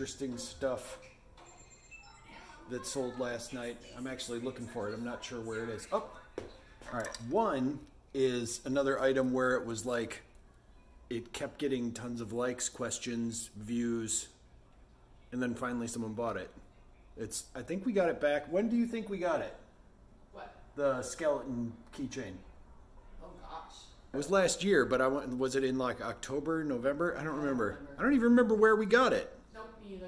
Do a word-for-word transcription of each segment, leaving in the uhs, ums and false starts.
interesting stuff that sold last night. I'm actually looking for it. I'm not sure where it is. Oh, all right. One is another item where it was like, it kept getting tons of likes, questions, views, and then finally someone bought it. It's, I think we got it back. When do you think we got it? What? The skeleton keychain. Oh gosh. It was last year, but I went, was it in like October, November? I don't remember. I don't remember. I don't even remember where we got it. Nope, me either.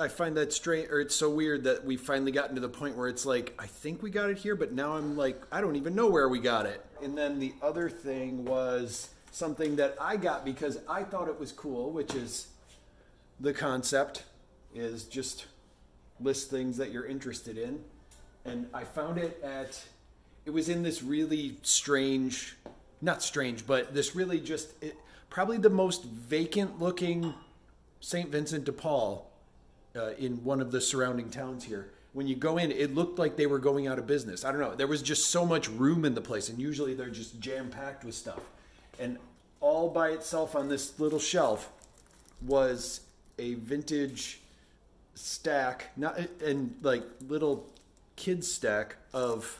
I find that strange, or it's so weird that we've finally gotten to the point where it's like, I think we got it here, but now I'm like, I don't even know where we got it. And then the other thing was something that I got because I thought it was cool, which is the concept is just list things that you're interested in. And I found it at, it was in this really strange, not strange, but this really just, it, probably the most vacant looking Saint Vincent de Paul. Uh, in one of the surrounding towns here. When you go in, it looked like they were going out of business. I don't know. There was just so much room in the place, and usually they're just jam-packed with stuff. And all by itself on this little shelf was a vintage stack, not and like little kid stack of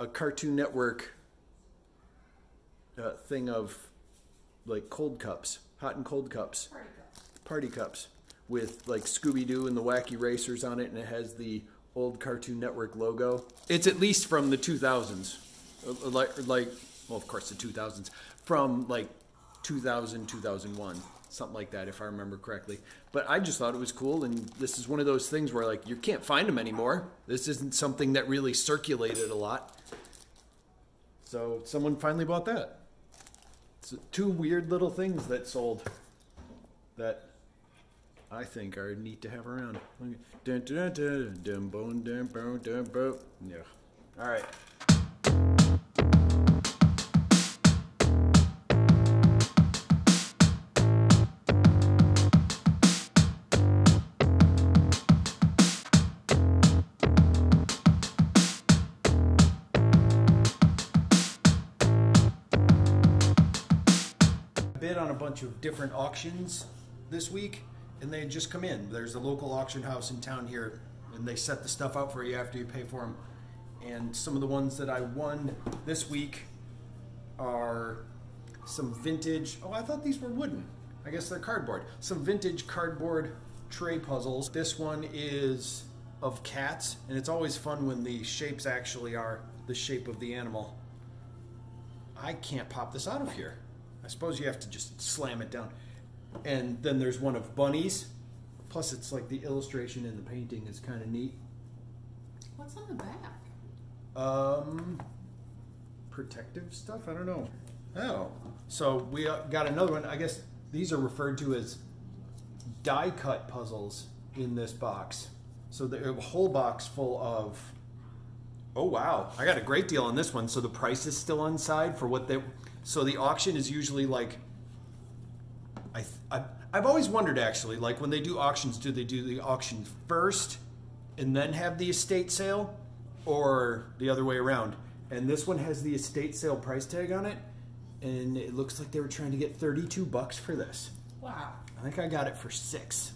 a Cartoon Network uh, thing of like cold cups, hot and cold cups, party cups. Party cups. With like Scooby-Doo and the Wacky Racers on it, and it has the old Cartoon Network logo. It's at least from the two thousands. Like, like well, of course, the two thousands. From like two thousand, two thousand one, something like that, if I remember correctly. But I just thought it was cool, and this is one of those things where like you can't find them anymore. This isn't something that really circulated a lot. So someone finally bought that. So two weird little things that sold that I think are neat to have around. Dun, dun, dun, dun, dun, dun, dun, dun, dun. Yeah. All right. I bid on a bunch of different auctions this week. And they just come in. There's a local auction house in town here, and they set the stuff out for you after you pay for them. And some of the ones that I won this week are some vintage, oh, I thought these were wooden. I guess they're cardboard. Some vintage cardboard tray puzzles. This one is of cats, and it's always fun when the shapes actually are the shape of the animal. I can't pop this out of here. I suppose you have to just slam it down. And then there's one of bunnies. Plus it's like the illustration in the painting is kind of neat. What's on the back? Um, protective stuff? I don't know. Oh, so we got another one. I guess these are referred to as die cut puzzles in this box. So the whole box full of, oh wow, I got a great deal on this one. So the price is still on side for what they, so the auction is usually like, I th I've, I've always wondered actually, like when they do auctions, do they do the auction first and then have the estate sale, or the other way around? And this one has the estate sale price tag on it, and it looks like they were trying to get thirty-two bucks for this. Wow. I think I got it for six.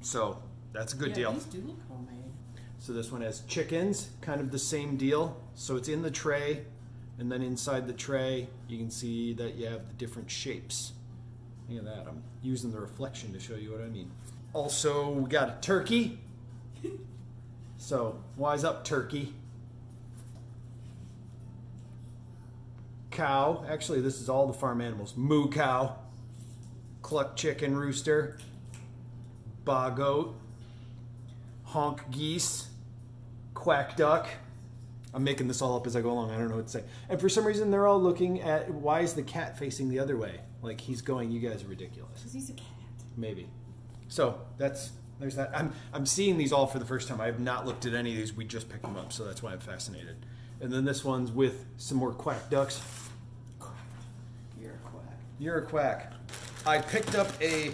So that's a good yeah, deal. These do look homemade. So this one has chickens, kind of the same deal. So it's in the tray, and then inside the tray, you can see that you have the different shapes. Look at that, I'm using the reflection to show you what I mean. Also, we got a turkey. So, wise up, turkey. Cow. Actually, this is all the farm animals. Moo cow. Cluck chicken rooster. Baa goat. Honk geese. Quack duck. I'm making this all up as I go along. I don't know what to say. And for some reason, they're all looking at, why is the cat facing the other way? Like he's going, you guys are ridiculous. Because he's a cat. Maybe. So that's, there's that. I'm, I'm seeing these all for the first time. I have not looked at any of these. We just picked them up, so that's why I'm fascinated. And then this one's with some more quack ducks. Quack. You're a quack. You're a quack. I picked up a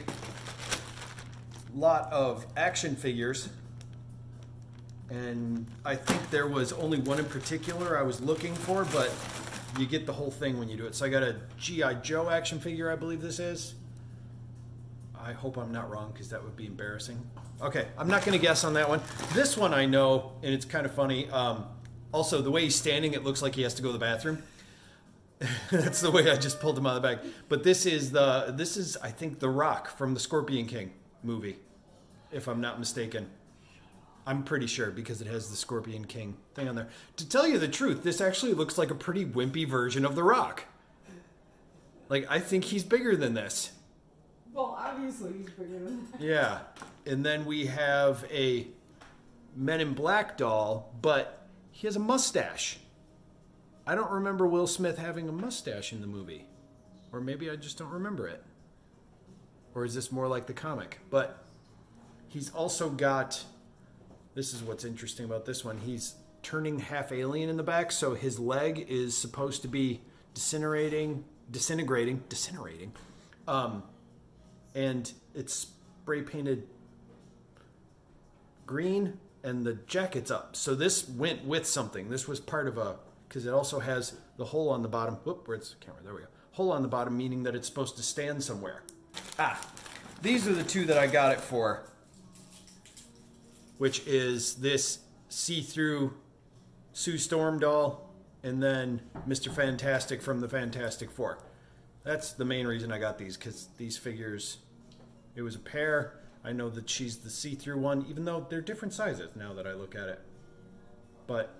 lot of action figures. And I think there was only one in particular I was looking for, but you get the whole thing when you do it. So I got a G I Joe action figure, I believe this is. I hope I'm not wrong, because that would be embarrassing. Okay, I'm not going to guess on that one. This one I know, and it's kind of funny. Um, also, the way he's standing, it looks like he has to go to the bathroom. That's the way I just pulled him out of the bag. But this is, the, this is I think, The Rock from the Scorpion King movie, if I'm not mistaken. I'm pretty sure, because it has the Scorpion King thing on there. To tell you the truth, this actually looks like a pretty wimpy version of The Rock. Like, I think he's bigger than this. Well, obviously he's bigger than that. Yeah. And then we have a Men in Black doll, but he has a mustache. I don't remember Will Smith having a mustache in the movie. Or maybe I just don't remember it. Or is this more like the comic? But he's also got... This is what's interesting about this one. He's turning half alien in the back, so his leg is supposed to be disintegrating, disintegrating, disintegrating, um, and it's spray painted green, and the jacket's up. So this went with something. This was part of a, because it also has the hole on the bottom. Whoop, where's the camera? There we go. Hole on the bottom, meaning that it's supposed to stand somewhere. Ah, these are the two that I got it for. Which is this see-through Sue Storm doll, and then Mister Fantastic from the Fantastic Four. That's the main reason I got these, because these figures, it was a pair. I know that she's the see-through one, even though they're different sizes now that I look at it. But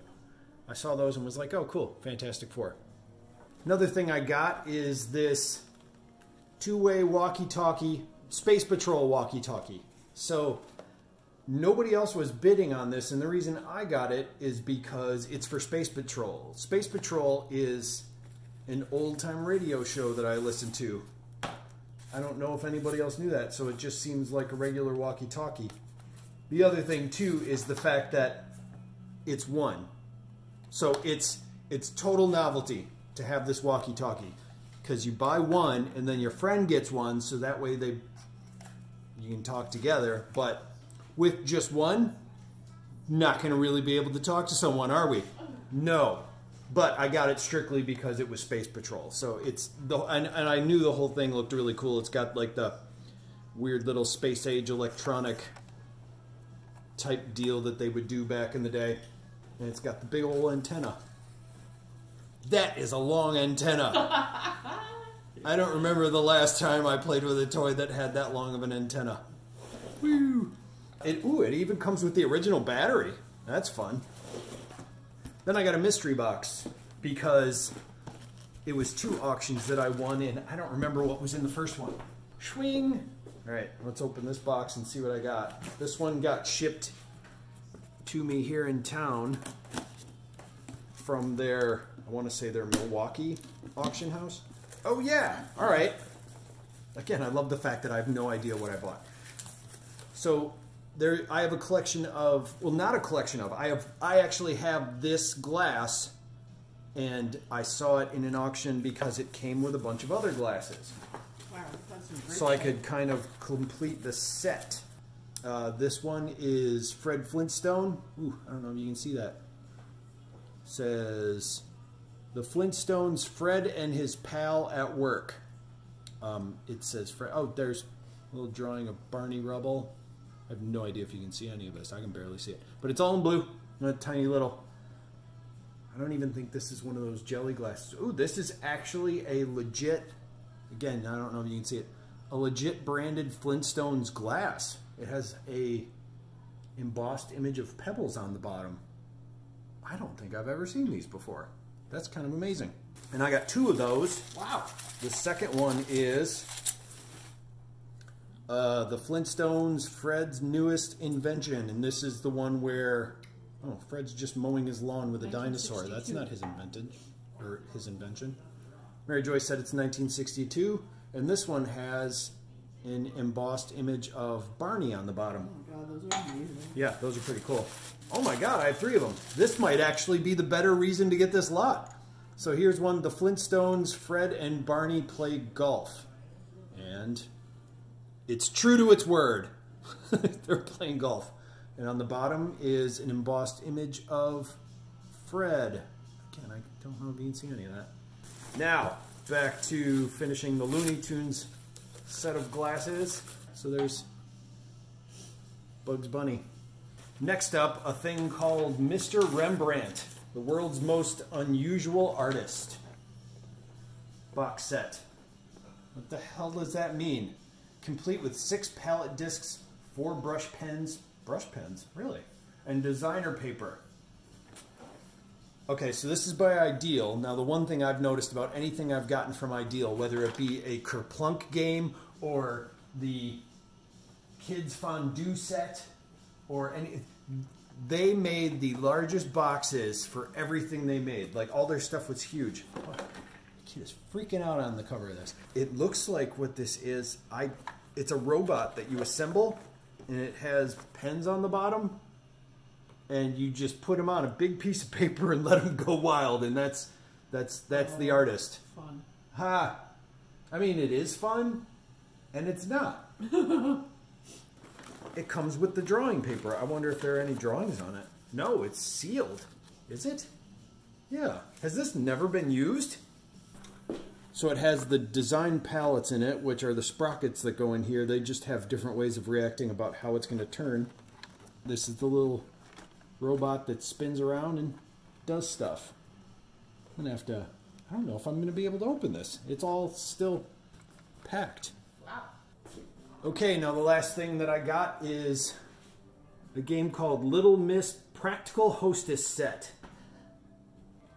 I saw those and was like, oh, cool, Fantastic Four. Another thing I got is this two-way walkie-talkie, Space Patrol walkie-talkie. So... nobody else was bidding on this, and the reason I got it is because it's for Space Patrol. Space Patrol is an old-time radio show that I listen to. I don't know if anybody else knew that, so it just seems like a regular walkie-talkie. The other thing, too, is the fact that it's one. So it's, it's total novelty to have this walkie-talkie, because you buy one, and then your friend gets one, so that way they you can talk together, but... with just one, not going to really be able to talk to someone, are we? No. But I got it strictly because it was Space Patrol. So it's the and, and I knew the whole thing looked really cool. It's got like the weird little space age electronic type deal that they would do back in the day. And it's got the big old antenna. That is a long antenna. I don't remember the last time I played with a toy that had that long of an antenna. Woo! It, ooh, it even comes with the original battery. That's fun. Then I got a mystery box because it was two auctions that I won in. I don't remember what was in the first one. Schwing. All right, let's open this box and see what I got. This one got shipped to me here in town from their, I want to say their Milwaukee auction house. Oh, yeah. All right. Again, I love the fact that I have no idea what I bought. So... there, I have a collection of, well, not a collection of, I have, I actually have this glass, and I saw it in an auction because it came with a bunch of other glasses. Wow, that's a great So I could kind of complete the set. Uh, this one is Fred Flintstone. Ooh, I don't know if you can see that. It says, The Flintstones, Fred and His Pal at Work. Um, it says, Fred, oh, there's a little drawing of Barney Rubble. I have no idea if you can see any of this. I can barely see it. But it's all in blue. A tiny little... I don't even think this is one of those jelly glasses. Ooh, this is actually a legit... Again, I don't know if you can see it. A legit branded Flintstones glass. It has a embossed image of Pebbles on the bottom. I don't think I've ever seen these before. That's kind of amazing. And I got two of those. Wow. The second one is... Uh, the Flintstones, Fred's newest invention, and this is the one where, oh, Fred's just mowing his lawn with a dinosaur. That's not his invented, or his invention. Mary Joyce said it's nineteen sixty-two, and this one has an embossed image of Barney on the bottom. Oh my God, those are amazing. Yeah, those are pretty cool. Oh my God, I have three of them. This might actually be the better reason to get this lot. So here's one, the Flintstones, Fred and Barney play golf, and... it's true to its word. They're playing golf. And on the bottom is an embossed image of Fred. Again, I don't know if you can see any of that. Now, back to finishing the Looney Tunes set of glasses. So there's Bugs Bunny. Next up, a thing called Mister Rembrandt, the world's most unusual artist. Box set. What the hell does that mean? Complete with six palette discs, four brush pens, brush pens, really, and designer paper. Okay, so this is by Ideal. Now, the one thing I've noticed about anything I've gotten from Ideal, whether it be a Kerplunk game or the kids fondue set or any, they made the largest boxes for everything they made. Like, all their stuff was huge. Kid is freaking out on the cover of this. It looks like what this is, I, it's a robot that you assemble, and it has pens on the bottom, and you just put them on a big piece of paper and let them go wild, and that's that's that's oh, the artist. Fun. Ha! I mean, it is fun, and it's not. It comes with the drawing paper. I wonder if there are any drawings on it. No, it's sealed. Is it? Yeah. Has this never been used? So it has the design palettes in it, which are the sprockets that go in here. They just have different ways of reacting about how it's going to turn. This is the little robot that spins around and does stuff. I'm going to have to, I don't know if I'm going to be able to open this. It's all still packed. Wow. Okay, now the last thing that I got is a game called Little Miss Practical Hostess Set.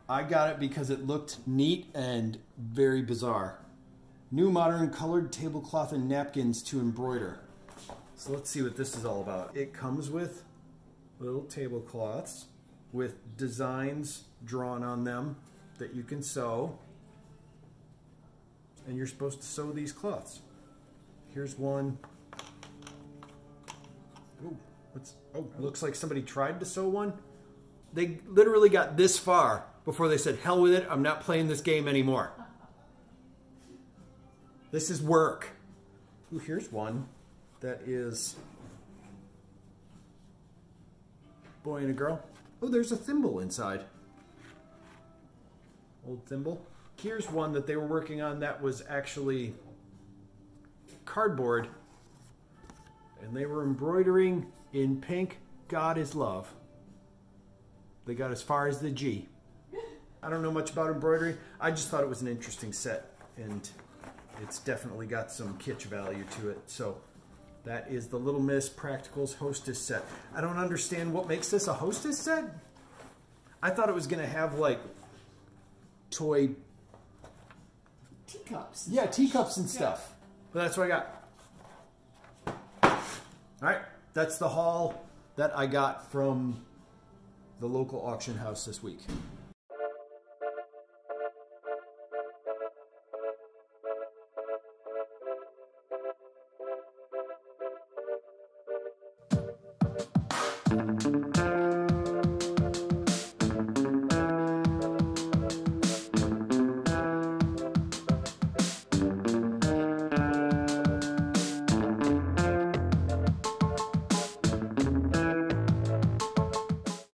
I got it because it looked neat and very bizarre. New modern colored tablecloth and napkins to embroider. So let's see what this is all about. It comes with little tablecloths with designs drawn on them that you can sew. And you're supposed to sew these cloths. Here's one. Ooh, what's, oh, looks like somebody tried to sew one. They literally got this far before they said, hell with it, I'm not playing this game anymore. This is work. Ooh, here's one that is a boy and a girl. Oh, there's a thimble inside. Old thimble. Here's one that they were working on that was actually cardboard. And they were embroidering in pink, God is love. They got as far as the G. I don't know much about embroidery. I just thought it was an interesting set, and it's definitely got some kitsch value to it. So that is the Little Miss Practical's Hostess Set. I don't understand what makes this a hostess set. I thought it was gonna have like toy teacups. Yeah, teacups and stuff. Yeah. But that's what I got. All right, that's the haul that I got from the local auction house this week.